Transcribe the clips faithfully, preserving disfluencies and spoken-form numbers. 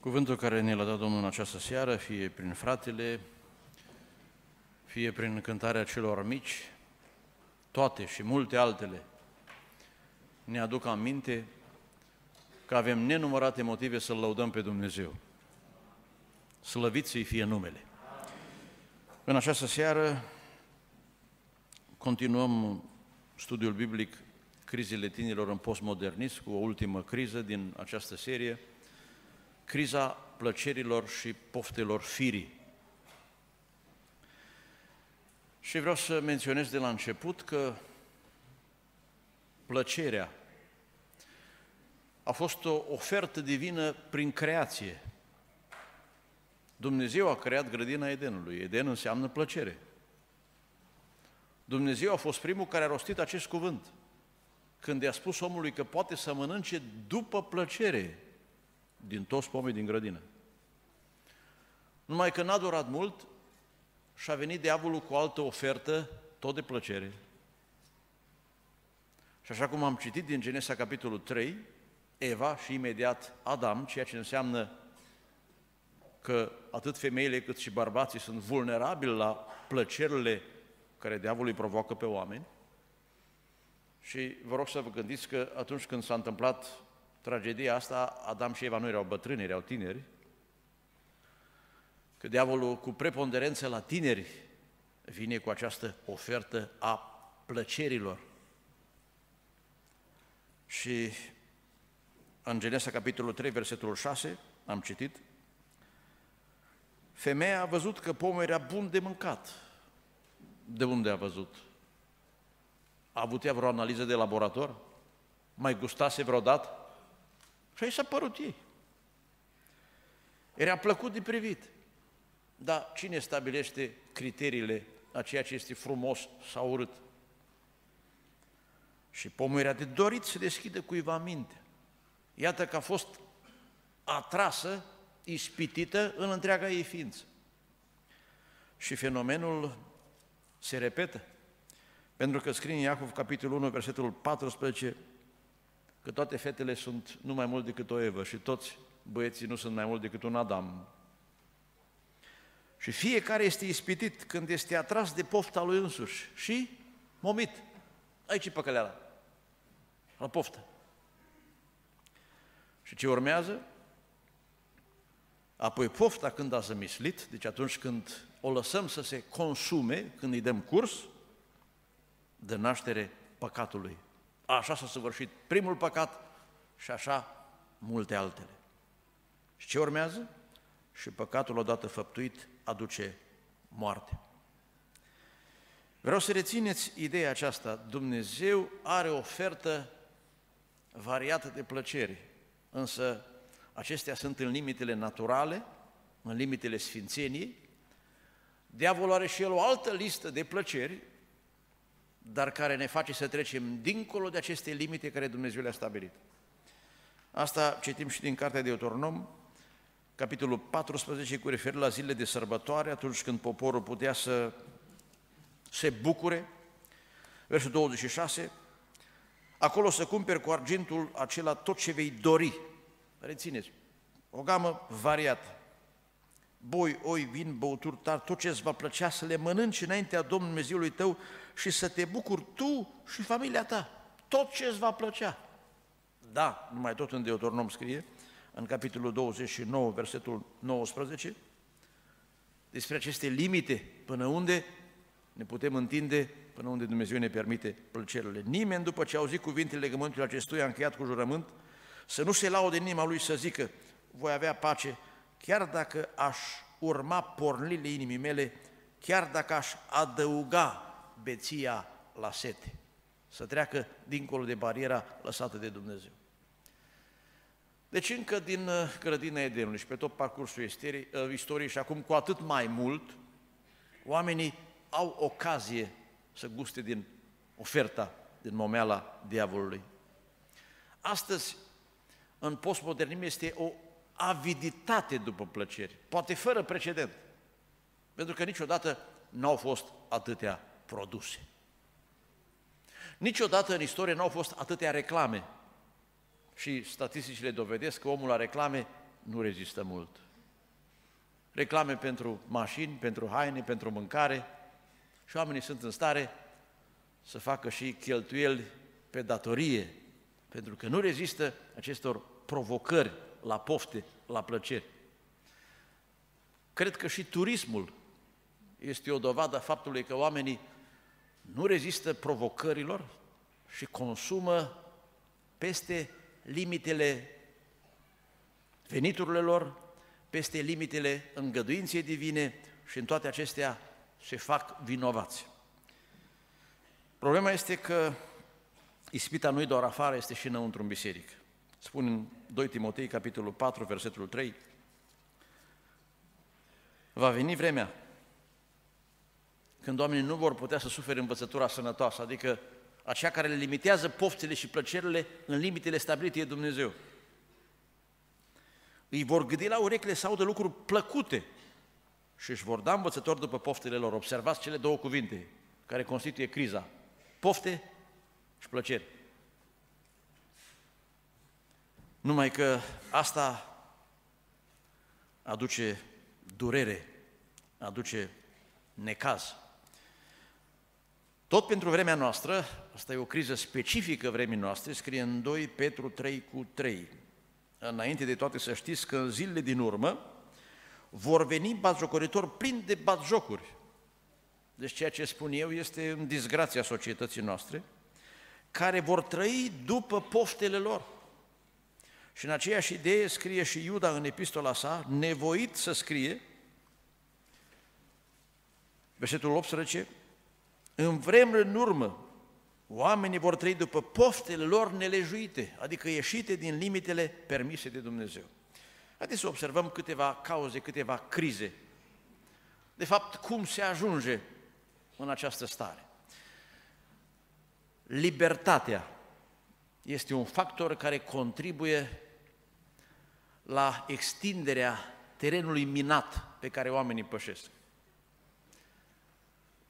Cuvântul care ne l-a dat Domnul în această seară, fie prin fratele, fie prin cântarea celor mici, toate și multe altele, ne aduc aminte că avem nenumărate motive să-L lăudăm pe Dumnezeu. Slăvit să-i fie numele! În această seară continuăm studiul biblic Crizele tinerilor în postmodernism, cu o ultimă criză din această serie, criza plăcerilor și poftelor firii. Și vreau să menționez de la început că plăcerea a fost o ofertă divină prin creație. Dumnezeu a creat grădina Edenului. Eden înseamnă plăcere. Dumnezeu a fost primul care a rostit acest cuvânt, când i-a spus omului că poate să mănânce după plăcere din toți pomii din grădină. Numai că n-a durat mult și a venit diavolul cu o altă ofertă, tot de plăcere. Și așa cum am citit din Genesa, capitolul trei, Eva și imediat Adam, ceea ce înseamnă că atât femeile cât și bărbații sunt vulnerabili la plăcerile care diavolul îi provoacă pe oameni. Și vă rog să vă gândiți că atunci când s-a întâmplat tragedia asta, Adam și Eva nu erau bătrâni, erau tineri. Că diavolul cu preponderență la tineri vine cu această ofertă a plăcerilor. Și în Genesa, capitolul trei, versetul șase, am citit, femeia a văzut că pomul era bun de mâncat. De unde a văzut? A avut ea vreo analiză de laborator? Mai gustase vreodată? Și aici s-a părut ei. Era plăcut de privit. Dar cine stabilește criteriile a ceea ce este frumos sau urât? Și pomul era de dorit să deschidă cuiva mintea. Iată că a fost atrasă, ispitită în întreaga ei ființă. Și fenomenul se repetă. Pentru că scrie în Iacov, capitolul unu, versetul paisprezece, că toate fetele sunt nu mai mult decât o Evă și toți băieții nu sunt mai mult decât un Adam. Și fiecare este ispitit când este atras de pofta lui însuși și momit. Aici e păcăleala, la poftă. Și ce urmează? Apoi pofta când a zămislit, deci atunci când o lăsăm să se consume, când îi dăm curs, dă naștere păcatului. Așa s-a săvârșit primul păcat și așa multe altele. Și ce urmează? Și păcatul odată făptuit aduce moarte. Vreau să rețineți ideea aceasta. Dumnezeu are o ofertă variată de plăceri, însă acestea sunt în limitele naturale, în limitele sfințeniei. Diavolul are și el o altă listă de plăceri, dar care ne face să trecem dincolo de aceste limite care Dumnezeu le-a stabilit. Asta citim și din Cartea Deuteronom, capitolul paisprezece, cu referire la zilele de sărbătoare, atunci când poporul putea să se bucure. Versul douăzeci și șase, acolo să cumperi cu argintul acela tot ce vei dori. Rețineți, o gamă variată. Boi, oi, vin, băuturi tari, tot ce îți va plăcea să le mănânci înaintea Domnului Dumnezeului tău și să te bucuri tu și familia ta. Tot ce îți va plăcea. Da, numai tot în Deuteronom scrie, în capitolul douăzeci și nouă, versetul nouăsprezece, despre aceste limite, până unde ne putem întinde, până unde Dumnezeu ne permite plăcerile. Nimeni, după ce a auzit cuvintele legământului acestuia încheiat cu jurământ, să nu se laude în inima lui să zică, voi avea pace, chiar dacă aș urma pornirile inimii mele, chiar dacă aș adăuga beția la sete, să treacă dincolo de bariera lăsată de Dumnezeu. Deci încă din grădina Edenului și pe tot parcursul istoriei, istorie, și acum cu atât mai mult, oamenii au ocazie să guste din oferta, din momeala diavolului. Astăzi, în postmodernism, este o aviditate după plăceri, poate fără precedent, pentru că niciodată n-au fost atâtea produse. Niciodată în istorie n-au fost atâtea reclame. Și statisticile dovedesc că omul la reclame nu rezistă mult. Reclame pentru mașini, pentru haine, pentru mâncare și oamenii sunt în stare să facă și cheltuieli pe datorie, pentru că nu rezistă acestor provocări la pofte, la plăceri. Cred că și turismul este o dovadă a faptului că oamenii nu rezistă provocărilor și consumă peste limitele veniturilor lor, peste limitele îngăduinței divine și în toate acestea se fac vinovați. Problema este că ispita nu-i doar afară, este și înăuntru în biserică. Spune în doi Timotei, capitolul patru, versetul trei, va veni vremea când oamenii nu vor putea să sufere învățătura sănătoasă, adică aceea care le limitează poftele și plăcerile în limitele stabilite de Dumnezeu. Îi vor gâdi la urechile sau de lucruri plăcute și își vor da învățători după poftele lor. Observați cele două cuvinte care constituie criza. Pofte și plăceri. Numai că asta aduce durere, aduce necaz. Tot pentru vremea noastră, asta e o criză specifică vremii noastre, scrie în doi Petru trei cu trei. Înainte de toate să știți că în zilele din urmă vor veni batjocoritori plini de batjocuri. Deci ceea ce spun eu este în disgrația societății noastre, care vor trăi după poftele lor. Și în aceeași idee scrie și Iuda în epistola sa, nevoit să scrie, versetul optsprezece, în vremuri în urmă, oamenii vor trăi după poftele lor nelejuite, adică ieșite din limitele permise de Dumnezeu. Haideți să observăm câteva cauze, câteva crize. De fapt, cum se ajunge în această stare? Libertatea este un factor care contribuie la extinderea terenului minat pe care oamenii pășesc.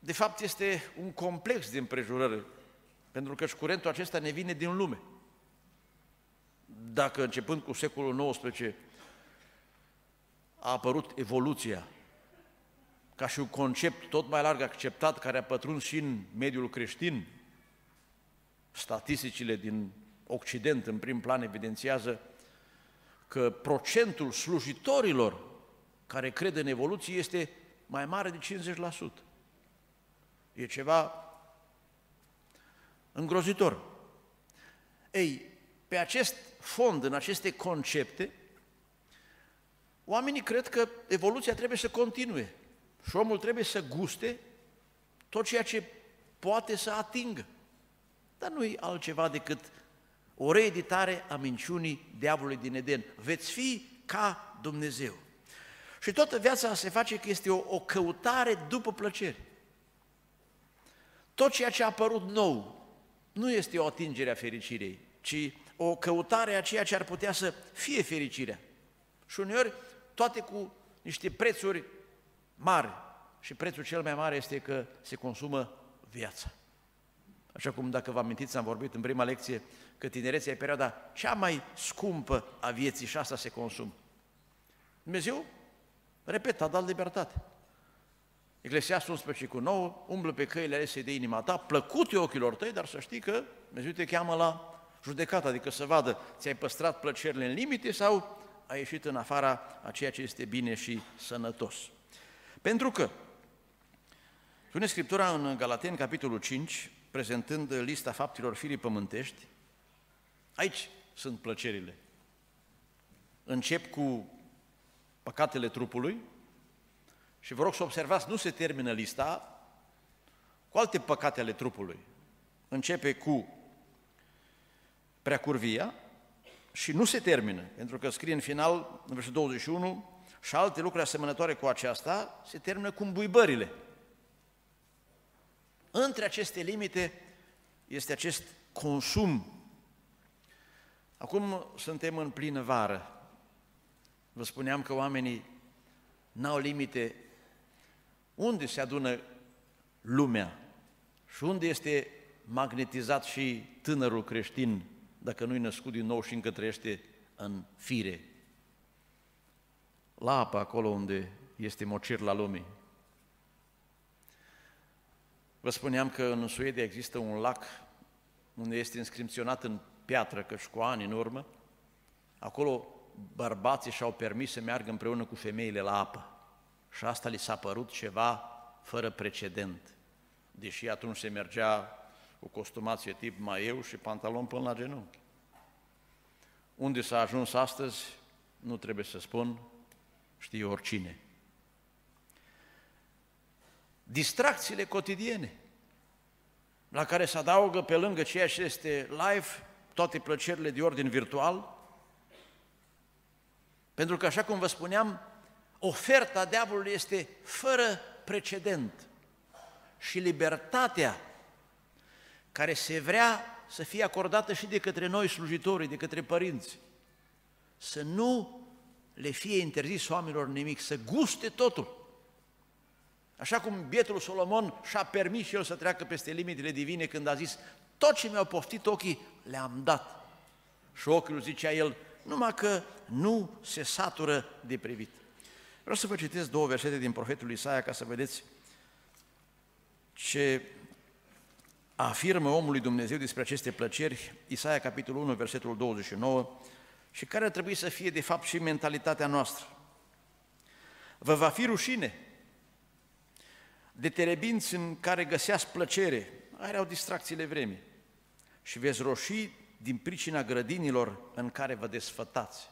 De fapt, este un complex de împrejurări, pentru că și curentul acesta ne vine din lume. Dacă începând cu secolul nouăsprezece a apărut evoluția, ca și un concept tot mai larg acceptat, care a pătruns și în mediul creștin, statisticile din Occident în prim plan evidențiază că procentul slujitorilor care cred în evoluție este mai mare de cincizeci la sută. E ceva îngrozitor. Ei, pe acest fond, în aceste concepte, oamenii cred că evoluția trebuie să continue și omul trebuie să guste tot ceea ce poate să atingă. Dar nu e altceva decât o reeditare a minciunii diavolului din Eden. Veți fi ca Dumnezeu. Și toată viața se face că este o, o căutare după plăceri. Tot ceea ce a apărut nou nu este o atingere a fericirii, ci o căutare a ceea ce ar putea să fie fericirea. Și uneori, toate cu niște prețuri mari. Și prețul cel mai mare este că se consumă viața. Așa cum, dacă vă amintiți, am vorbit în prima lecție că tinerețea e perioada cea mai scumpă a vieții și asta se consumă. Dumnezeu, repet, a dat libertate. Eclesiastul unsprezece cu nouă, umblă pe căile alese de inima ta, plăcute ochilor tăi, dar să știi că Dumnezeu te cheamă la judecată, adică să vadă, ți-ai păstrat plăcerile în limite sau ai ieșit în afara a ceea ce este bine și sănătos. Pentru că, spune Scriptura în Galateni, capitolul cinci, prezentând lista faptelor firii pământești, aici sunt plăcerile. Încep cu păcatele trupului, și vă rog să observați, nu se termină lista cu alte păcate ale trupului. Începe cu preacurvia și nu se termină, pentru că scrie în final, în versetul douăzeci și unu, și alte lucruri asemănătoare cu aceasta, se termină cu îmbuibările. Între aceste limite este acest consum. Acum suntem în plină vară. Vă spuneam că oamenii n-au limite. Unde se adună lumea și unde este magnetizat și tânărul creștin, dacă nu-i născut din nou și încă trăiește în fire? la apă, acolo unde este mocirla lumii. Vă spuneam că în Suedia există un lac unde este inscripționat în piatră, că și cu ani în urmă, acolo bărbații și-au permis să meargă împreună cu femeile la apă. Și asta li s-a părut ceva fără precedent. Deși atunci se mergea cu costumație tip maieu și pantalon până la genunchi. Unde s-a ajuns astăzi, nu trebuie să spun, știe oricine. Distracțiile cotidiene, la care se adaugă pe lângă ceea ce este live, toate plăcerile de ordin virtual, pentru că, așa cum vă spuneam, oferta diavolului este fără precedent și libertatea care se vrea să fie acordată și de către noi slujitorii, de către părinți, să nu le fie interzis oamenilor nimic, să guste totul. Așa cum bietul Solomon și-a permis și el să treacă peste limitele divine când a zis, tot ce mi-au poftit ochii, le-am dat. Și ochiul, zicea el, numai că nu se satură de privit. Vreau să vă citesc două versete din profetul Isaia ca să vedeți ce afirmă omul lui Dumnezeu despre aceste plăceri, Isaia capitolul unu, versetul douăzeci și nouă, și care ar trebui să fie de fapt și mentalitatea noastră. Vă va fi rușine de terebinți în care găseați plăcere, aia erau distracțiile vremii, și veți roșii din pricina grădinilor în care vă desfătați.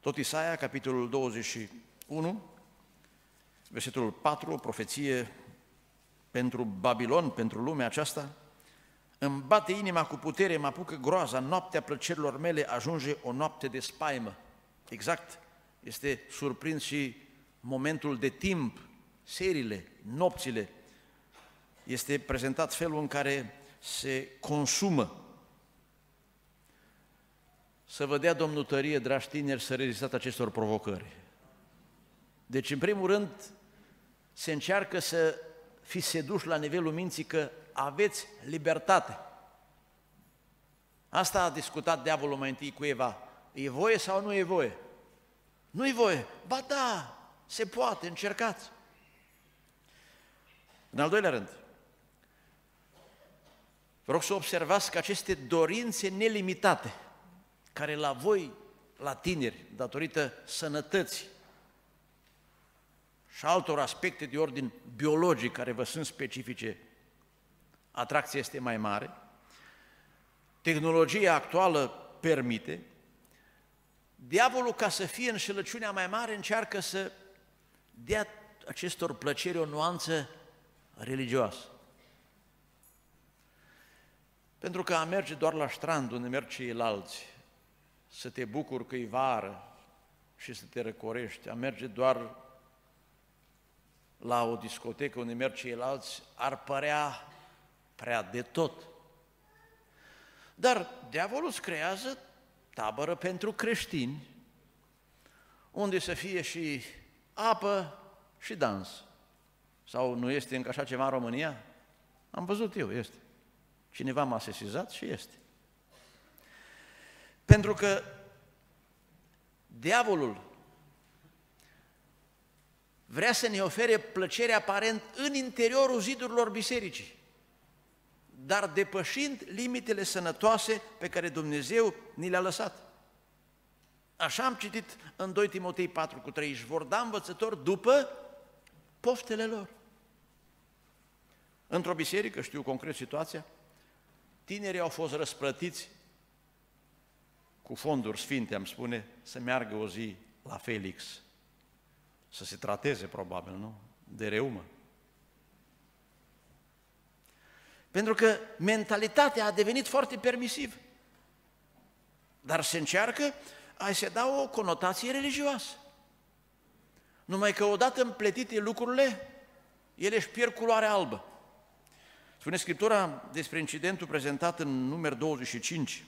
Tot Isaia, capitolul douăzeci și unu, versetul patru, o profeție pentru Babilon, pentru lumea aceasta, îmi bate inima cu putere, mă apucă groaza, noaptea plăcerilor mele ajunge o noapte de spaimă. Exact, este surprins și momentul de timp, serile, nopțile, este prezentat felul în care se consumă. Să vă dea Domnul tărie, dragi tineri, să rezistați acestor provocări. Deci, în primul rând, se încearcă să fiți seduși la nivelul minții că aveți libertate. Asta a discutat diavolul mai întâi cu Eva. E voie sau nu e voie? Nu e voie. Ba da, se poate, încercați. În al doilea rând, vă rog să observați că aceste dorințe nelimitate, care la voi, la tineri, datorită sănătății și altor aspecte de ordin biologic care vă sunt specifice, atracția este mai mare, tehnologia actuală permite, diavolul, ca să fie înșelăciunea mai mare, încearcă să dea acestor plăceri o nuanță religioasă. Pentru că a merge doar la strand unde merg ceilalți, să te bucuri că e vară și să te răcorești, a merge doar la o discotecă unde merg ceilalți, ar părea prea de tot. Dar diavolul îți creează tabără pentru creștini, unde să fie și apă și dans. Sau nu este încă așa ceva în România? Am văzut eu, este. Cineva m-a sesizat și este. Pentru că diavolul vrea să ne ofere plăcere aparent în interiorul zidurilor bisericii, dar depășind limitele sănătoase pe care Dumnezeu ni le-a lăsat. Așa am citit în doi Timotei patru cu treizeci, vor da învățători după poftele lor. Într-o biserică, știu concret situația, tinerii au fost răsplătiți cu fonduri sfinte, am spune, să meargă o zi la Felix, să se trateze, probabil, nu? De reumă. Pentru că mentalitatea a devenit foarte permisivă. Dar se încearcă a se da o conotație religioasă. Numai că odată împletite lucrurile, ele își pierd culoarea albă. Spune Scriptura despre incidentul prezentat în Numeri douăzeci și cinci,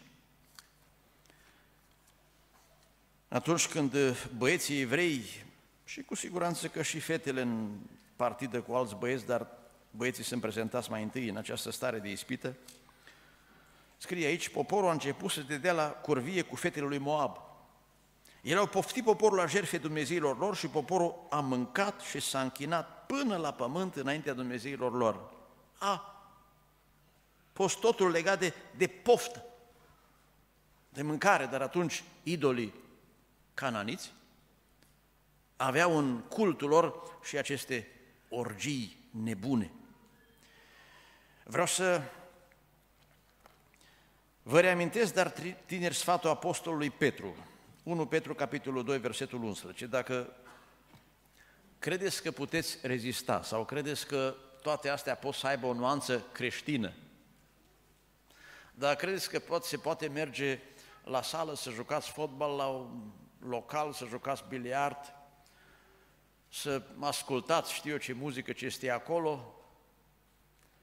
atunci când băieții evrei, și cu siguranță că și fetele în partidă cu alți băieți, dar băieții sunt prezentați mai întâi în această stare de ispită, scrie aici, poporul a început să se dea la curvie cu fetele lui Moab. El au poftit poporul la jertfe Dumnezeilor lor și poporul a mâncat și s-a închinat până la pământ înaintea Dumnezeilor lor. A fost totul legat de, de poftă, de mâncare, dar atunci idolii cananiți aveau în cultul lor și aceste orgii nebune. Vreau să vă reamintesc, dar tineri, sfatul apostolului Petru, întâi Petru, capitolul doi, versetul unsprezece. Dacă credeți că puteți rezista sau credeți că toate astea pot să aibă o nuanță creștină, dacă credeți că poate, se poate merge la sală să jucați fotbal, la un local să jucați biliard, să ascultați, știu eu ce muzică, ce este acolo,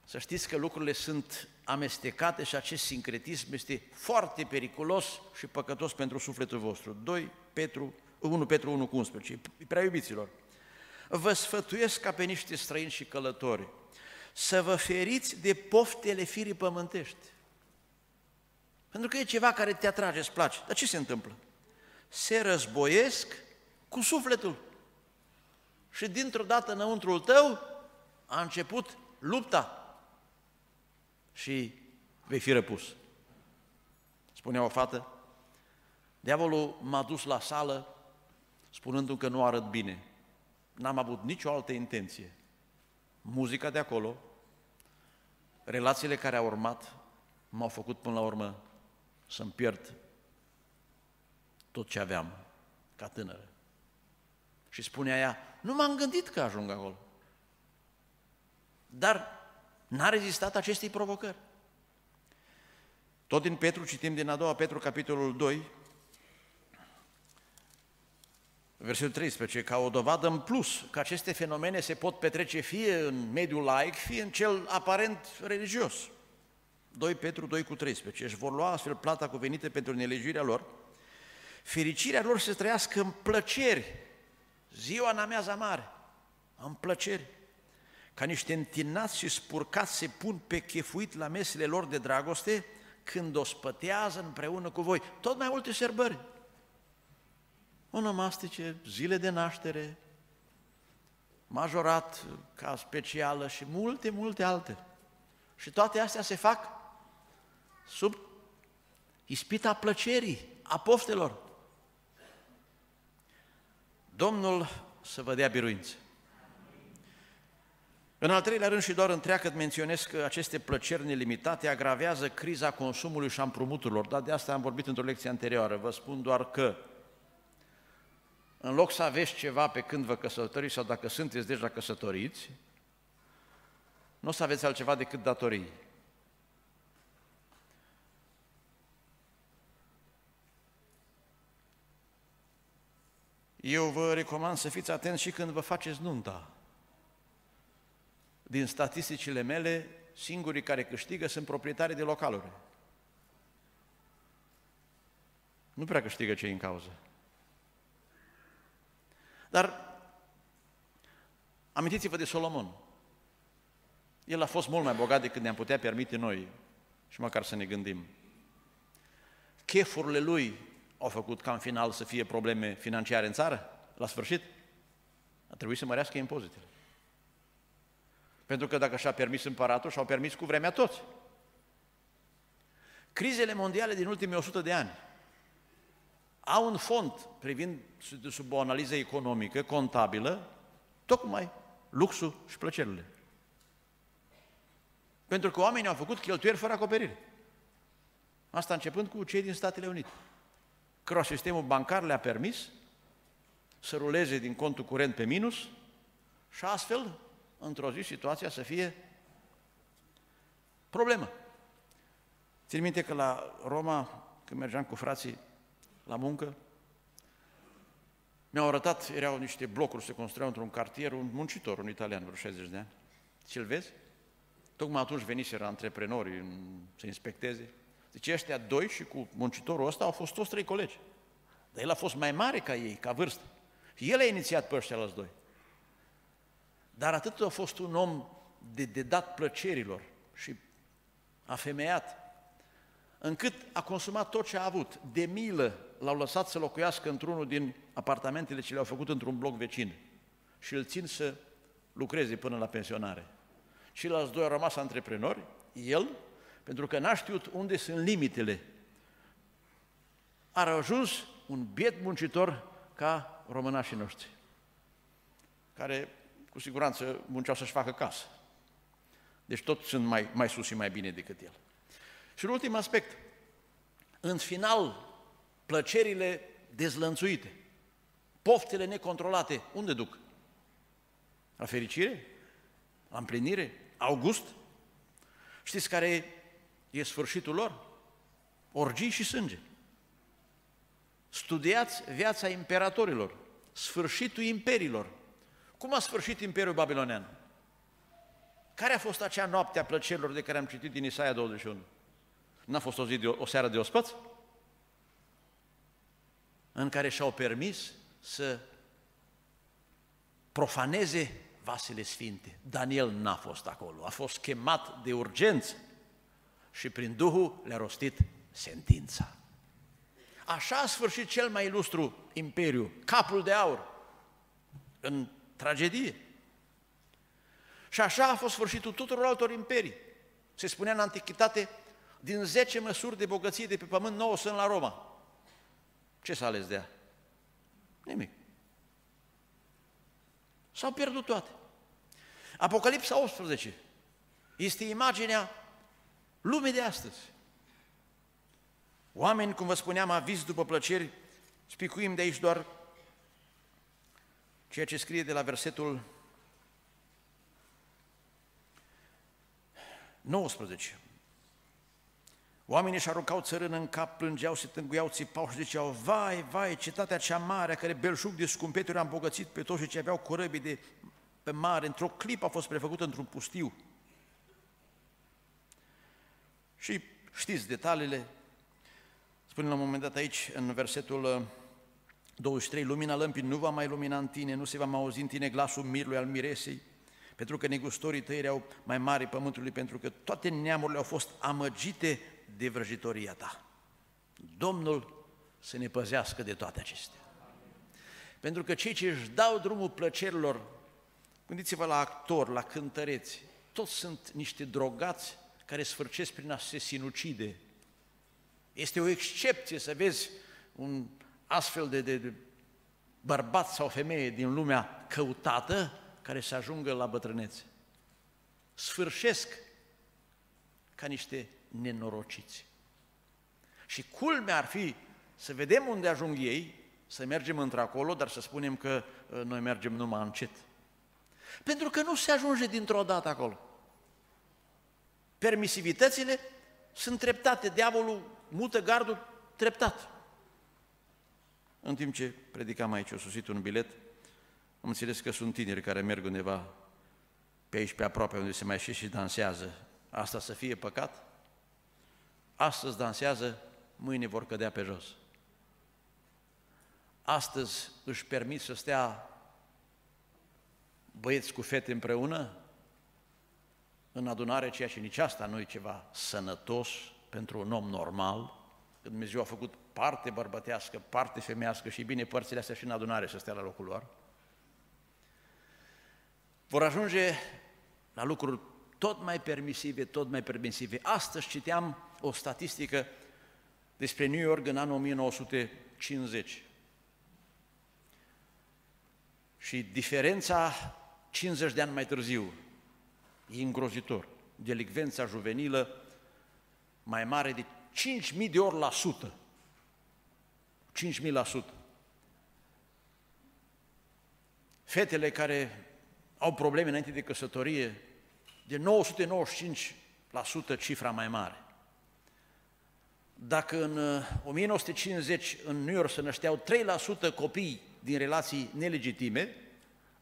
să știți că lucrurile sunt amestecate și acest sincretism este foarte periculos și păcătos pentru sufletul vostru. doi Petru, unu Petru unu, unsprezece. Prea iubiților, vă sfătuiesc ca pe niște străini și călători să vă feriți de poftele firii pământești. Pentru că e ceva care te atrage, îți place. Dar ce se întâmplă? Se războiesc cu sufletul. Și dintr-o dată înăuntrul tău a început lupta. Și vei fi răpus. Spunea o fată, diavolul m-a dus la sală spunându-mi că nu arăt bine. N-am avut nicio altă intenție. Muzica de acolo, relațiile care au urmat, m-au făcut până la urmă să-mi pierd tot ce aveam ca tânără. Și spunea ea, nu m-am gândit că ajung acolo. Dar n-a rezistat acestei provocări. Tot din Petru, citim din a doua Petru, capitolul doi, versetul treisprezece, ca o dovadă în plus că aceste fenomene se pot petrece fie în mediul laic, fie în cel aparent religios. doi Petru doi cu treisprezece, își vor lua astfel plata cuvenită pentru nelegiuirea lor, fericirea lor se trăiască în plăceri, ziua în amiaza mare, în plăceri. Ca niște întinați și spurcați se pun pe chefuit la mesele lor de dragoste când o spătează împreună cu voi. Tot mai multe sărbări, onomastice, zile de naștere, majorat ca specială și multe, multe alte. Și toate astea se fac sub ispita plăcerii, a poftelor. Domnul să vă dea biruință. În al treilea rând și doar întreagăt menționez că aceste plăceri nelimitate agravează criza consumului și a împrumuturilor, dar de asta am vorbit într-o lecție anterioară. Vă spun doar că în loc să aveți ceva pe când vă căsătoriți sau dacă sunteți deja căsătoriți, nu o să aveți altceva decât datorii. Eu vă recomand să fiți atenți și când vă faceți nunta. Din statisticile mele, singurii care câștigă sunt proprietarii de localuri. Nu prea câștigă cei în cauză. Dar amintiți-vă de Solomon. El a fost mult mai bogat decât ne-am putea permite noi și măcar să ne gândim. Chefurile lui au făcut ca în final să fie probleme financiare în țară, la sfârșit. A trebuit să mărească impozitele. Pentru că dacă și-a permis împăratul, și-au permis cu vremea toți. Crizele mondiale din ultimii o sută de ani au un fond, privind sub o analiză economică, contabilă, tocmai luxul și plăcerile. Pentru că oamenii au făcut cheltuieli fără acoperire. Asta începând cu cei din Statele Unite. Căruia sistemul bancar le-a permis să ruleze din contul curent pe minus și astfel într-o zi situația să fie problemă. Țin minte că la Roma, când mergeam cu frații la muncă, mi-au arătat, erau niște blocuri, se construiau într-un cartier, un muncitor, un italian, vreo șaizeci de ani. Și-l vezi? Tocmai atunci veniseră antreprenorii să inspecteze. Deci ăștia doi și cu muncitorul ăsta au fost toți trei colegi. Dar el a fost mai mare ca ei, ca vârstă. El a inițiat pe ăștia alți doi. Dar atât a fost un om de, de dat plăcerilor și afemeiat, încât a consumat tot ce a avut. De milă l-au lăsat să locuiască într-unul din apartamentele ce le-au făcut într-un bloc vecin și îl țin să lucreze până la pensionare. Ceilalți doi au rămas antreprenori, el, pentru că n-a știut unde sunt limitele. A ajuns un biet muncitor ca românașii noștri, care cu siguranță munceau să-și facă casă. Deci toți sunt mai, mai sus și mai bine decât el. Și un ultim aspect, în final, plăcerile dezlănțuite, poftele necontrolate, unde duc? La fericire? La împlinire? Au gust? Știți care e sfârșitul lor? Orgii și sânge. Studiați viața imperatorilor, sfârșitul imperiilor. Cum a sfârșit Imperiul Babilonian? Care a fost acea noapte a plăcerilor de care am citit din Isaia douăzeci și unu? N-a fost o, zi de, o seară de ospăț? În care și-au permis să profaneze vasele sfinte. Daniel n-a fost acolo, a fost chemat de urgență și prin Duhul le-a rostit sentința. Așa a sfârșit cel mai ilustru imperiu, capul de aur, în tragedie. Și așa a fost sfârșitul tuturor altor imperii. Se spunea în antichitate, din zece măsuri de bogăție de pe pământ, nouă sunt la Roma. Ce s-a ales de ea? Nimic. S-au pierdut toate. Apocalipsa optsprezece este imaginea lumii de astăzi. Oameni, cum vă spuneam, avizi după plăceri, spicuim de aici doar ceea ce scrie de la versetul nouăsprezece. Oamenii își aruncau țărână în cap, plângeau, se tânguiau, țipau și ziceau, vai, vai, cetatea cea mare a care belșug de scumpeturi a îmbogățit pe toți ce aveau corăbii de pe mare, într-o clipă a fost prefăcută într-un pustiu. Și știți detaliile, spune la un moment dat aici, în versetul douăzeci și trei, lumina lămpii nu va mai lumina în tine, nu se va mai auzi în tine glasul mirului al miresei, pentru că negustorii tăi erau mai mari pământului, pentru că toate neamurile au fost amăgite de vrăjitoria ta. Domnul să ne păzească de toate acestea. Pentru că cei ce își dau drumul plăcerilor, gândiți-vă la actori, la cântăreți, toți sunt niște drogați care sfârșesc prin a se sinucide. Este o excepție să vezi un astfel de, de, de bărbat sau femeie din lumea căutată care să ajungă la bătrânețe. Sfârșesc ca niște nenorociți. Și culmea ar fi să vedem unde ajung ei, să mergem într-acolo, dar să spunem că noi mergem numai încet. Pentru că nu se ajunge dintr-o dată acolo. Permisivitățile sunt treptate, diavolul mută gardul treptat. În timp ce predicam aici, o susit un bilet, am înțeles că sunt tineri care merg undeva pe aici, pe aproape, unde se mai și și dansează. Asta să fie păcat? Astăzi dansează, mâine vor cădea pe jos. Astăzi își permit să stea băieți cu fete împreună în adunare, ceea ce nici asta nu e ceva sănătos pentru un om normal, că Dumnezeu a făcut parte bărbătească, parte femeiască și bine părțile astea și în adunare să stea la locul lor. Vor ajunge la lucruri tot mai permisive, tot mai permisive. Astăzi citeam o statistică despre New York în anul o mie nouă sute cincizeci. Și diferența cincizeci de ani mai târziu e îngrozitor. Delicvența juvenilă mai mare de cinci mii de ori la sută. cinci mii la sută. Fetele care au probleme înainte de căsătorie, de nouă sute nouăzeci și cinci la sută cifra mai mare. Dacă în o mie nouă sute cincizeci în New York se nășteau trei la sută copii din relații nelegitime,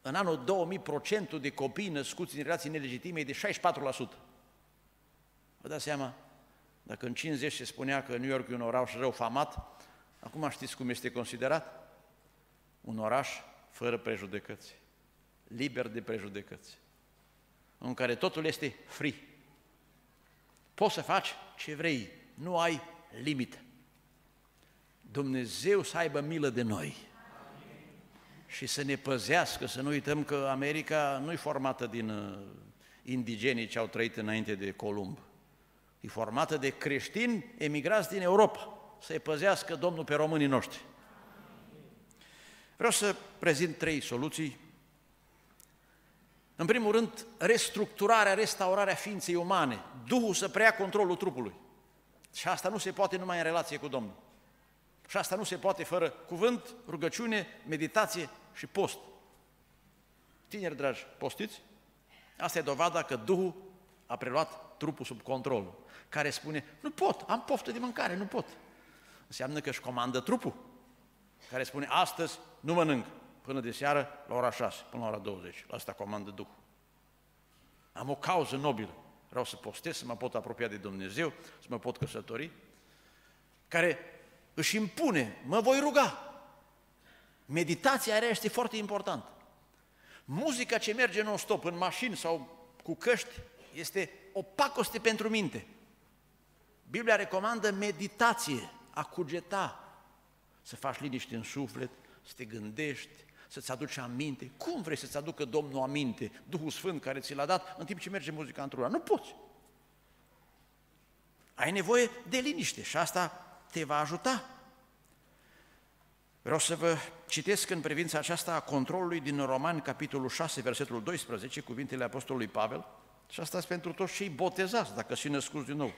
în anul două mii procentul de copii născuți din relații nelegitime e de șaizeci și patru la sută. Vă dați seama? Dacă în cincizeci se spunea că New York e un oraș rău famat, acum știți cum este considerat? Un oraș fără prejudecăți, liber de prejudecăți, în care totul este free. Poți să faci ce vrei, nu ai limită. Dumnezeu să aibă milă de noi. Amin. Și să ne păzească, să nu uităm că America nu e formată din indigenii ce au trăit înainte de Columb. E formată de creștini emigrați din Europa. Să-i păzească Domnul pe românii noștri. Vreau să prezint trei soluții. În primul rând, restructurarea, restaurarea ființei umane. Duhul să preia controlul trupului. Și asta nu se poate numai în relație cu Domnul. Și asta nu se poate fără cuvânt, rugăciune, meditație și post. Tineri dragi, postiți? Asta e dovada că Duhul a preluat trupul sub control. Care spune, nu pot, am poftă de mâncare, nu pot. Înseamnă că își comandă trupul. Care spune, astăzi nu mănânc. Până de seară, la ora șase, până la ora douăzeci. La asta comandă Duhul. Am o cauză nobilă. Vreau să postez, să mă pot apropia de Dumnezeu, să mă pot căsători. Care își impune, mă voi ruga. Meditația aia este foarte importantă. Muzica ce merge non-stop în mașini sau cu căști este o pacoste pentru minte. Biblia recomandă meditație, a cugeta, să faci liniște în suflet, să te gândești, să-ți aduci aminte. Cum vrei să-ți aducă Domnul aminte, Duhul Sfânt care ți l-a dat, în timp ce merge muzica într-una? Nu poți. Ai nevoie de liniște și asta te va ajuta. Vreau să vă citesc în privința aceasta a controlului din Romani, capitolul șase, versetul doisprezece, cuvintele Apostolului Pavel, și asta este pentru toți cei botezați, dacă sunt născuți din nou.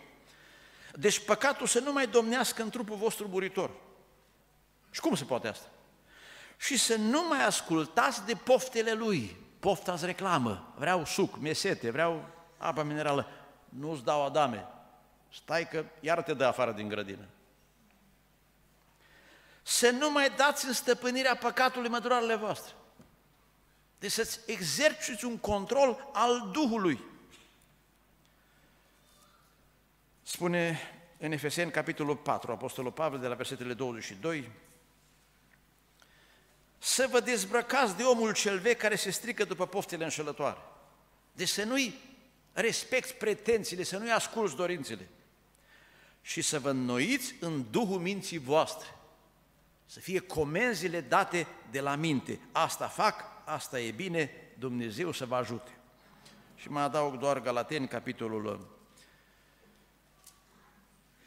Deci păcatul să nu mai domnească în trupul vostru muritor. Și cum se poate asta? Și să nu mai ascultați de poftele lui. Pofta-ți reclamă, vreau suc, mesete, vreau apă minerală. Nu-ți dau, Adame, stai că iar te dă afară din grădină. Să nu mai dați în stăpânirea păcatului mădularele voastre. Deci să-ți exerciți un control al Duhului. Spune în Efeseni, capitolul patru, Apostolul Pavel, de la versetele douăzeci și doi, să vă dezbrăcați de omul cel vechi care se strică după poftele înșelătoare. Deci să nu-i respecti pretențiile, să nu-i asculți dorințele. Și să vă înnoiți în Duhul minții voastre. Să fie comenzile date de la minte. Asta fac, asta e bine, Dumnezeu să vă ajute. Și mă adaug doar Galateni, capitolul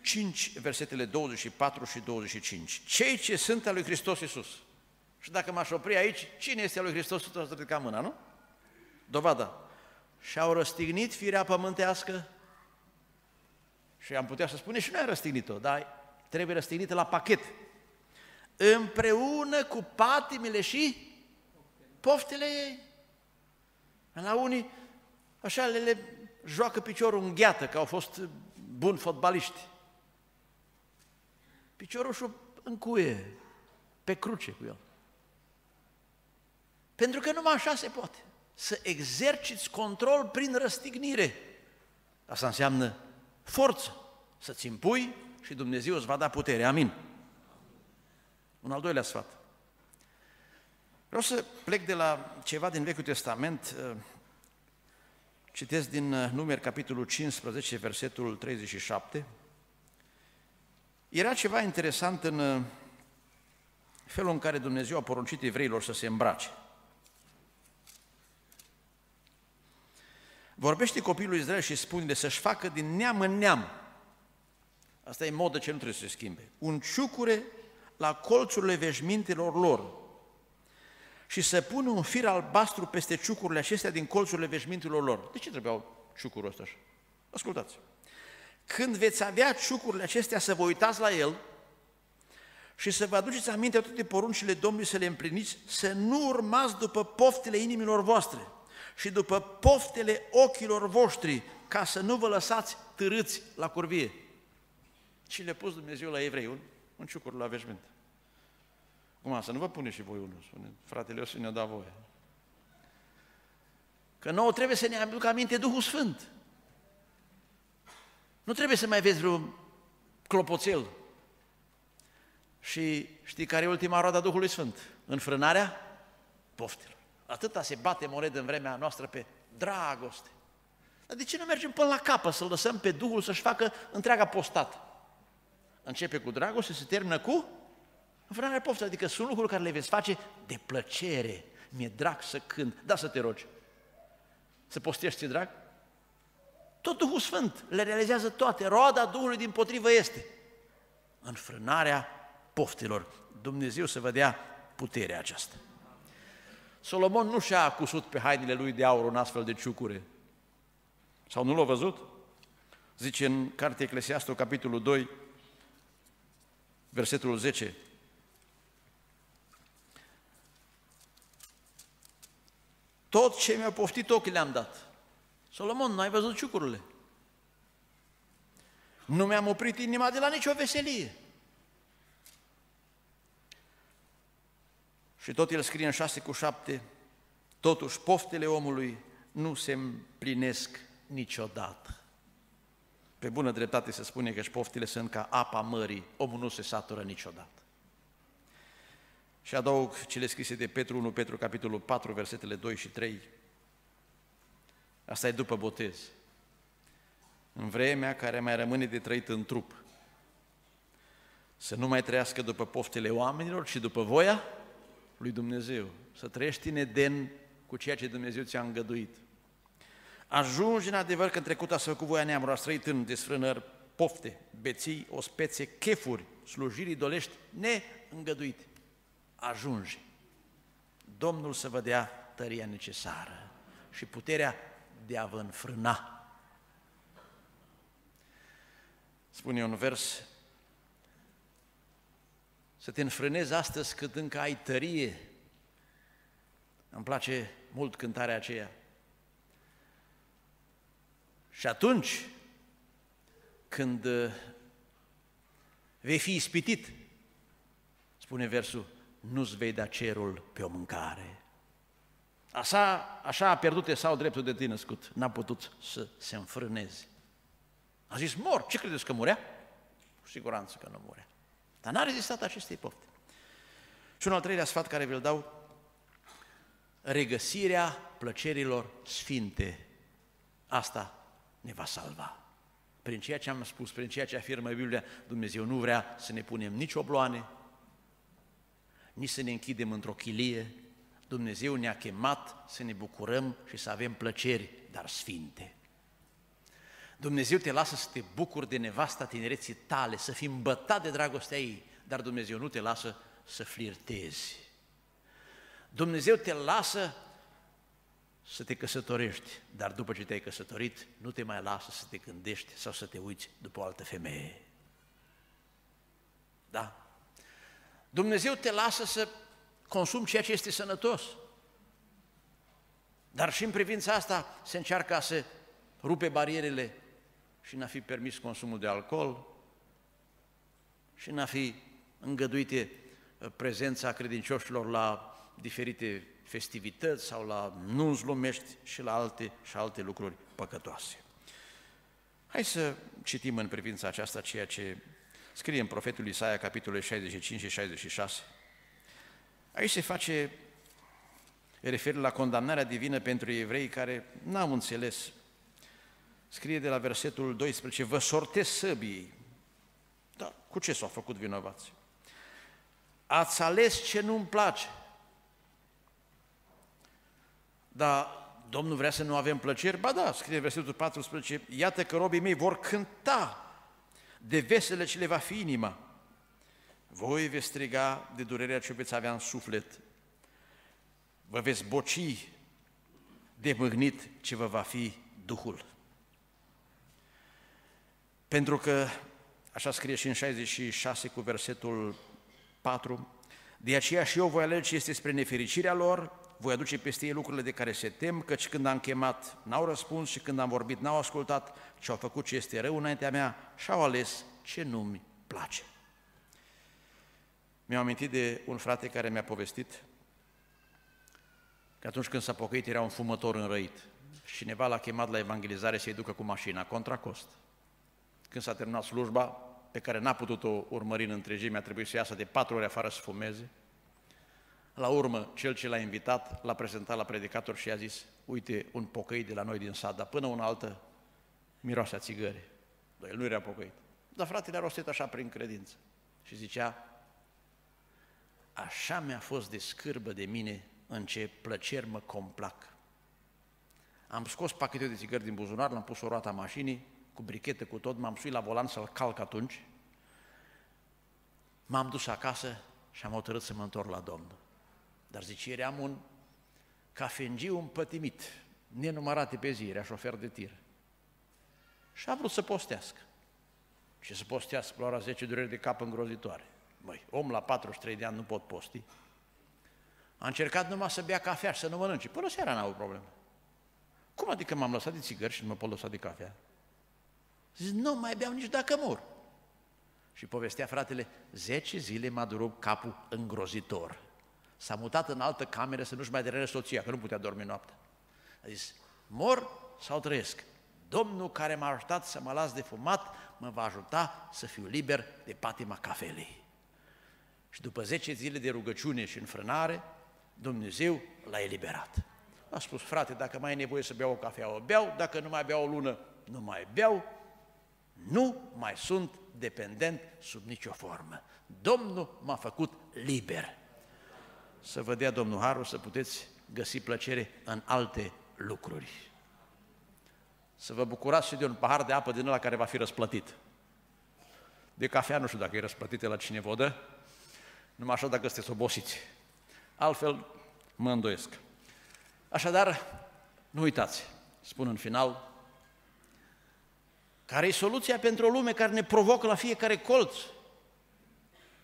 cinci, versetele douăzeci și patru și douăzeci și cinci. Cei ce sunt al lui Hristos Iisus. Și dacă m-aș opri aici, cine este al lui Hristos? Tu ați ridicat mâna, nu? Dovada. Și-au răstignit firea pământească. Și am putea să spune și noi am răstignit-o, dar trebuie răstignită la pachet. Împreună cu patimile și poftele ei. La unii așa le, le joacă piciorul în gheată, că au fost buni fotbaliști. Piciorul și-o încuie, pe cruce cu el. Pentru că numai așa se poate. Să exerciți control prin răstignire. Asta înseamnă forță. Să-ți impui și Dumnezeu îți va da putere. Amin. Un al doilea sfat. Vreau să plec de la ceva din Vechiul Testament. Citesc din Numeri, capitolul cincisprezece, versetul treizeci și șapte. Era ceva interesant în felul în care Dumnezeu a poruncit evreilor să se îmbrace. Vorbește copilul Israel și spune-le să-și facă din neam în neam. Asta e modă ce nu trebuie să se schimbe. Un ciucure la colțurile veșmintelor lor și să pună un fir albastru peste ciucurile acestea din colțurile veșmintelor lor. De ce trebuiau ciucurul ăsta așa? Ascultați. Când veți avea ciucurile acestea să vă uitați la el și să vă aduceți aminte toate poruncile Domnului să le împliniți, să nu urmați după poftele inimilor voastre și după poftele ochilor voștri, ca să nu vă lăsați târâți la curvie. Și le-a pus Dumnezeu la evrei un ciucur la veșmânt. Cum să nu vă pune și voi unul, spune, fratele, o să ne-o da voie. Că nouă trebuie să ne aducă aminte Duhul Sfânt. Nu trebuie să mai vezi vreun clopoțel. Și știi care e ultima roadă a Duhului Sfânt? Înfrânarea poftelor. Atâta se bate monedă în vremea noastră pe dragoste. Dar de ce nu mergem până la capăt, să lăsăm pe Duhul să-și facă întreaga postată? începe cu dragoste, se termină cu înfrânarea poftelor. Adică sunt lucruri care le veți face de plăcere. Mi-e drag să cânt, da, să te rogi. Să postești, ți-e drag? Tot Duhul Sfânt le realizează toate. Roada Duhului din potrivă este înfrânarea poftelor. Dumnezeu să vă dea puterea aceasta. Solomon nu și-a acusut pe hainele lui de aur un astfel de ciucure. Sau nu l-a văzut? Zice în Cartea Eclesiastul, capitolul doi, versetul zece. Tot ce mi-a poftit ochii le-am dat. Solomon, n-ai văzut ciucurile. Nu mi-am oprit inima de la nicio veselie. Și tot el scrie în șase cu șapte, totuși poftele omului nu se împlinesc niciodată. Pe bună dreptate se spune că și poftele sunt ca apa mării, omul nu se satură niciodată. Și adaug cele scrise de Petru, întâi Petru, capitolul patru, versetele doi și trei. Asta e după botez. În vremea care mai rămâne de trăit în trup, să nu mai trăiască după poftele oamenilor, ci după voia lui Dumnezeu. Să trăiești în Eden cu ceea ce Dumnezeu ți-a îngăduit. Ajungi în adevăr că în trecut ați făcut voia neamului, ați trăit în desfrânări, pofte, beții, ospețe, chefuri, slujiri idolești neîngăduite. Ajunge. Domnul să vă dea tăria necesară și puterea de a vă înfrâna. Spune un vers, să te înfrânezi astăzi cât încă ai tărie. Îmi place mult cântarea aceea. Și atunci când vei fi ispitit, spune versul, nu-ți vei da cerul pe o mâncare. Așa, așa a pierdut Esau dreptul de tine născut, n-a putut să se înfrâneze. A zis, mor, ce credeți că murea? Cu siguranță că nu murea. Dar n-a rezistat acestei pofte. Și un al treilea sfat care vi-l dau, regăsirea plăcerilor sfinte. Asta ne va salva. Prin ceea ce am spus, prin ceea ce afirmă Biblia, Dumnezeu nu vrea să ne punem nici obloane, nici să ne închidem într-o chilie. Dumnezeu ne-a chemat să ne bucurăm și să avem plăceri, dar sfinte. Dumnezeu te lasă să te bucuri de nevasta tinereții tale, să fii îmbătat de dragostea ei, dar Dumnezeu nu te lasă să flirtezi. Dumnezeu te lasă să te căsătorești, dar după ce te-ai căsătorit, nu te mai lasă să te gândești sau să te uiți după o altă femeie. Da? Dumnezeu te lasă să consumi ceea ce este sănătos, dar și în privința asta se încearcă a se rupe barierele și n-a fi permis consumul de alcool și n-a fi îngăduite prezența credincioșilor la diferite festivități sau la nunți lumești și la alte și alte lucruri păcătoase. Hai să citim în privința aceasta ceea ce scrie în profetul Isaia, capitolul șaizeci și cinci și șaizeci și șase. Aici se face referire la condamnarea divină pentru evrei care n-au înțeles. Scrie de la versetul doisprezece, vă sortez săbiei. Dar cu ce s-au făcut vinovați? Ați ales ce nu-mi place. Dar Domnul vrea să nu avem plăceri? Ba da, scrie versetul paisprezece, iată că robii mei vor cânta de vesele ce le va fi inima. Voi veți striga de durerea ce veți avea în suflet. Vă veți boci de mâhnit ce vă va fi Duhul. Pentru că, așa scrie și în șaizeci și șase cu versetul patru, de aceea și eu voi alege ce este spre nefericirea lor, voi aduce peste ei lucrurile de care se tem, căci când am chemat n-au răspuns și când am vorbit n-au ascultat, ce au făcut ce este rău înaintea mea și au ales ce nu-mi place. Mi-am amintit de un frate care mi-a povestit că atunci când s-a pocăit era un fumător înrăit și cineva l-a chemat la evangelizare să-i ducă cu mașina, contra cost. Când s-a terminat slujba, pe care n-a putut-o urmări în întregime, a trebuit să iasă de patru ore afară să fumeze. La urmă, cel ce l-a invitat, l-a prezentat la predicator și i-a zis, uite, un pocăit de la noi din sat, dar până una altă miroase a țigări. Dar el nu era pocăit. Dar fratele a rostit așa prin credință și zicea: așa mi-a fost de scârbă de mine în ce plăceri mă complac. Am scos pachetul de țigări din buzunar, l-am pus o roata mașinii, cu brichete, cu tot, m-am suit la volan să-l calc atunci, m-am dus acasă și am hotărât să mă întorc la Domnul. Dar zice, eram un cafengiu împătimit, nenumărate pe zi, era șofer de tir. Și a vrut să postească. Și să postească la ora zece, dureri de cap îngrozitoare. Măi, om la patruzeci și trei de ani nu pot posti. A încercat numai să bea cafea și să nu mănânce. Până seara n-au problemă. Cum adică m-am lăsat de țigări și nu mă pot lăsa de cafea? Zice, nu mai beau nici dacă mor. Și povestea fratele, zece zile m-a durut capul îngrozitor. S-a mutat în altă cameră să nu-și mai derele soția, că nu putea dormi noaptea. A zis, mor sau trăiesc? Domnul care m-a ajutat să mă las de fumat, mă va ajuta să fiu liber de patima cafelei. Și după zece zile de rugăciune și înfrânare, Dumnezeu l-a eliberat. A spus, frate, dacă mai e nevoie să beau o cafea, o beau, dacă nu mai beau o lună, nu mai beau, nu mai sunt dependent sub nicio formă. Domnul m-a făcut liber. Să vă dea Domnul harul să puteți găsi plăcere în alte lucruri. Să vă bucurați și de un pahar de apă din ăla care va fi răsplătit. De cafea nu știu dacă e răsplătită la cine vă dă, numai așa dacă sunteți obosiți. Altfel mă îndoiesc. Așadar, nu uitați, spun în final, care e soluția pentru o lume care ne provocă la fiecare colț.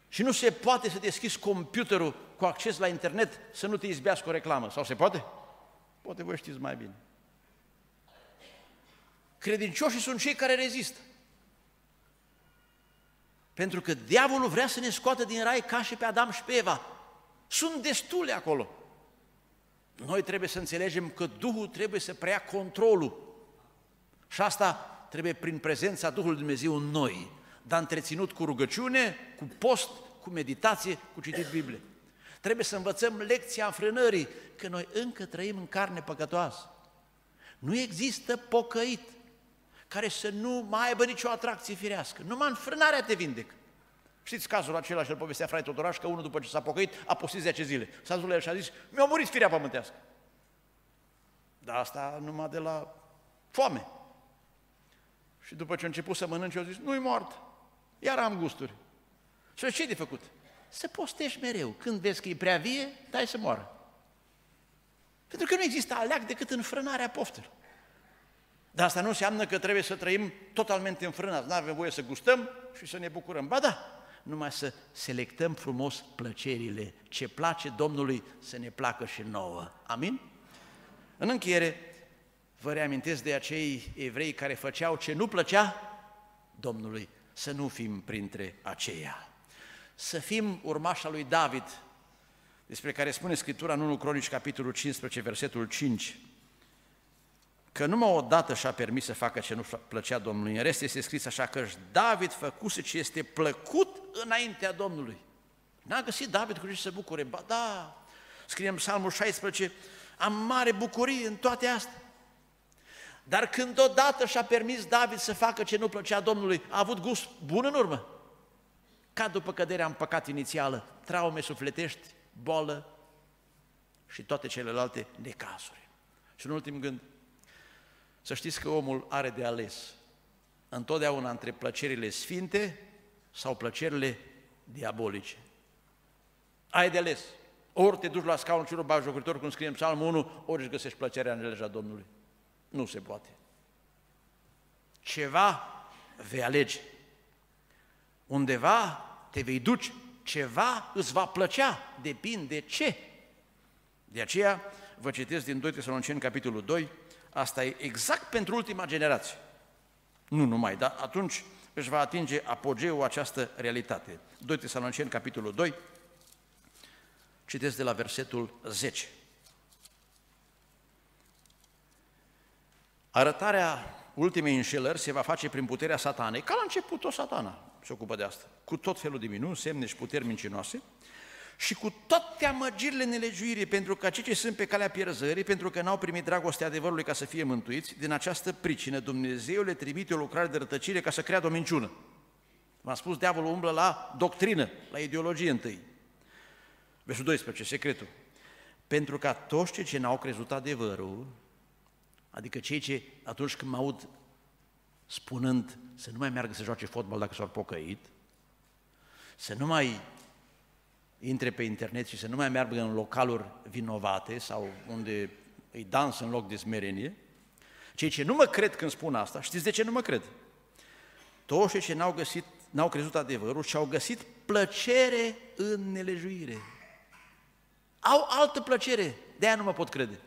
Și nu se poate să deschizi computerul cu acces la internet să nu te izbească o reclamă. Sau se poate? Poate voi știți mai bine. Credincioșii sunt cei care rezistă. Pentru că diavolul vrea să ne scoată din rai ca și pe Adam și pe Eva. Sunt destule acolo. Noi trebuie să înțelegem că Duhul trebuie să preia controlul. Și asta trebuie prin prezența Duhului Dumnezeu în noi, dar întreținut cu rugăciune, cu post, cu meditație, cu citit Biblie. Trebuie să învățăm lecția înfrânării, că noi încă trăim în carne păcătoasă. Nu există pocăit care să nu mai aibă nicio atracție firească. Numai înfrânarea te vindecă. Știți cazul acela, și-l povestea fratele Totoraș, că unul după ce s-a pocăit a postit zece zile. S-a dus la el și a zis, mi-a murit firea pământească. Dar asta numai de la foame. Și după ce a început să mănânce, a zis, nu-i mort, iar am gusturi. Și ce-i de făcut? Să postești mereu. Când vezi că e prea vie, dai să moară. Pentru că nu există aleac decât înfrânarea poftelor. Dar asta nu înseamnă că trebuie să trăim totalmente înfrânați. Nu avem voie să gustăm și să ne bucurăm. Ba da, numai să selectăm frumos plăcerile. Ce place Domnului să ne placă și nouă. Amin? În încheiere, vă reamintesc de acei evrei care făceau ce nu plăcea Domnului, să nu fim printre aceia. Să fim urmașa lui David, despre care spune Scriptura în întâi Cronici, capitolul cincisprezece, versetul cinci, că numai odată și-a permis să facă ce nu plăcea Domnului. În rest este scris așa, că David făcuse ce este plăcut înaintea Domnului. N-a găsit David cu ce să bucure. Ba da, scrie în Psalmul șaisprezece, am mare bucurie în toate astea. Dar când odată și-a permis David să facă ce nu plăcea Domnului, a avut gust bun în urmă. Ca după căderea în păcat inițială, traume sufletești, boală și toate celelalte necazuri. Și în ultim gând, să știți că omul are de ales întotdeauna între plăcerile sfinte sau plăcerile diabolice. Ai de ales. Ori te duci la scaunul celor batjocoritori, cum scrie în Psalmul unu, ori își găsești plăcerea în legea Domnului. Nu se poate. Ceva vei alege. Undeva te vei duce, ceva îți va plăcea, depinde ce. De aceea vă citesc din doi Tesaloniceni, capitolul doi, asta e exact pentru ultima generație. Nu numai, dar atunci își va atinge apogeul această realitate. doi Tesaloniceni, capitolul doi, citesc de la versetul zece. Arătarea ultimei înșelări se va face prin puterea satanei, ca la început tot satana se ocupă de asta, cu tot felul de minuni, semne și puteri mincinoase și cu toate amăgirile nelegiuirii, pentru că aceștia sunt pe calea pierzării, pentru că n-au primit dragostea adevărului ca să fie mântuiți, din această pricină Dumnezeu le trimite o lucrare de rătăcire ca să creadă o minciună. V-am spus, diavolul umblă la doctrină, la ideologie întâi. Versul doisprezece, secretul. Pentru ca toți cei ce n-au crezut adevărul, adică cei ce atunci când mă aud spunând să nu mai meargă să joace fotbal dacă s-au pocăit, să nu mai intre pe internet și să nu mai meargă în localuri vinovate sau unde îi dans în loc de smerenie, cei ce nu mă cred când spun asta, știți de ce nu mă cred? Toți cei ce n-au găsit, n-au crezut adevărul și au găsit plăcere în nelejuire. Au altă plăcere, de-aia nu mă pot crede.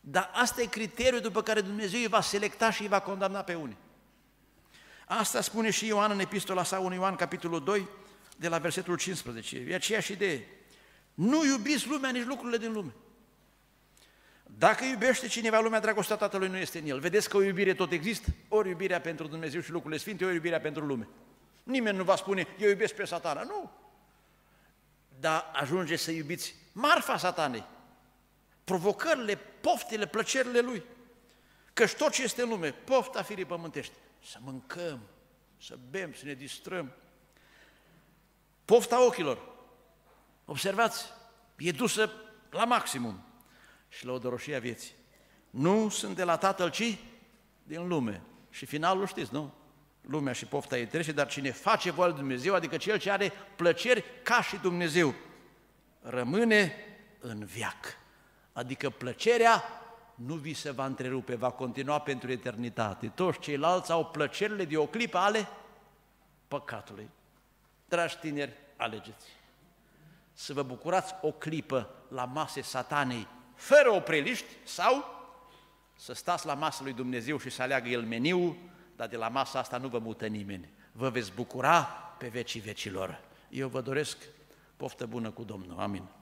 Dar asta e criteriul după care Dumnezeu îi va selecta și îi va condamna pe unii. Asta spune și Ioan în epistola sa, întâi Ioan, capitolul doi, de la versetul cincisprezece. E aceeași idee. Nu iubiți lumea, nici lucrurile din lume. Dacă iubește cineva lumea, dragostea Tatălui nu este în el. Vedeți că o iubire tot există? Ori iubirea pentru Dumnezeu și lucrurile sfinte, ori iubirea pentru lume. Nimeni nu va spune, eu iubesc pe Satana. Nu! Dar ajunge să iubiți marfa Satanei, provocările, poftele, plăcerile lui. Căci tot ce este în lume, pofta firii pământești. Să mâncăm, să bem, să ne distrăm. Pofta ochilor, observați, e dusă la maximum. Și lăudăroșia vieții. Nu sunt de la Tatăl, ci din lume. Și finalul știți, nu? Lumea și pofta ei trece, dar cine face voia lui Dumnezeu, adică cel ce are plăceri ca și Dumnezeu, rămâne în veac. Adică plăcerea nu vi se va întrerupe, va continua pentru eternitate. Toți ceilalți au plăcerile de o clipă ale păcatului. Dragi tineri, alegeți. Să vă bucurați o clipă la mase Satanei, fără opreliști, sau să stați la masa lui Dumnezeu și să aleagă El meniu, dar de la masa asta nu vă mută nimeni. Vă veți bucura pe vecii vecilor. Eu vă doresc poftă bună cu Domnul. Amin.